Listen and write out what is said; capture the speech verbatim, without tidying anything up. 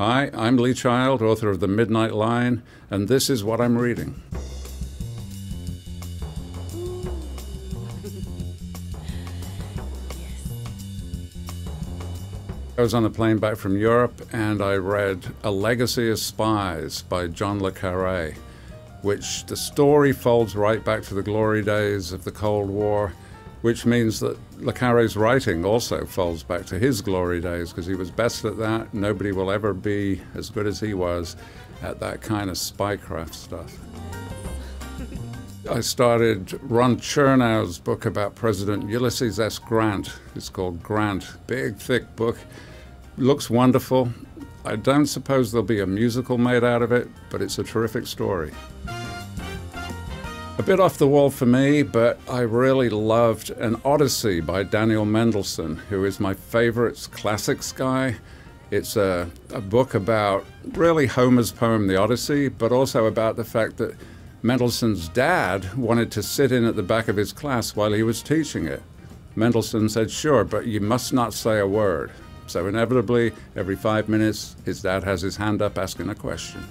Hi, I'm Lee Child, author of The Midnight Line, and this is what I'm reading. I was on a plane back from Europe and I read A Legacy of Spies by John Le Carré, which the story folds right back to the glory days of the Cold War, which means that Le Carré's writing also folds back to his glory days because he was best at that. Nobody will ever be as good as he was at that kind of spycraft stuff. I started Ron Chernow's book about President Ulysses S. Grant. It's called Grant. Big, thick book. Looks wonderful. I don't suppose there'll be a musical made out of it, but it's a terrific story. A bit off the wall for me, but I really loved An Odyssey by Daniel Mendelsohn, who is my favorite classics guy. It's a, a book about really Homer's poem, The Odyssey, but also about the fact that Mendelsohn's dad wanted to sit in at the back of his class while he was teaching it. Mendelsohn said, sure, but you must not say a word. So inevitably, every five minutes, his dad has his hand up asking a question.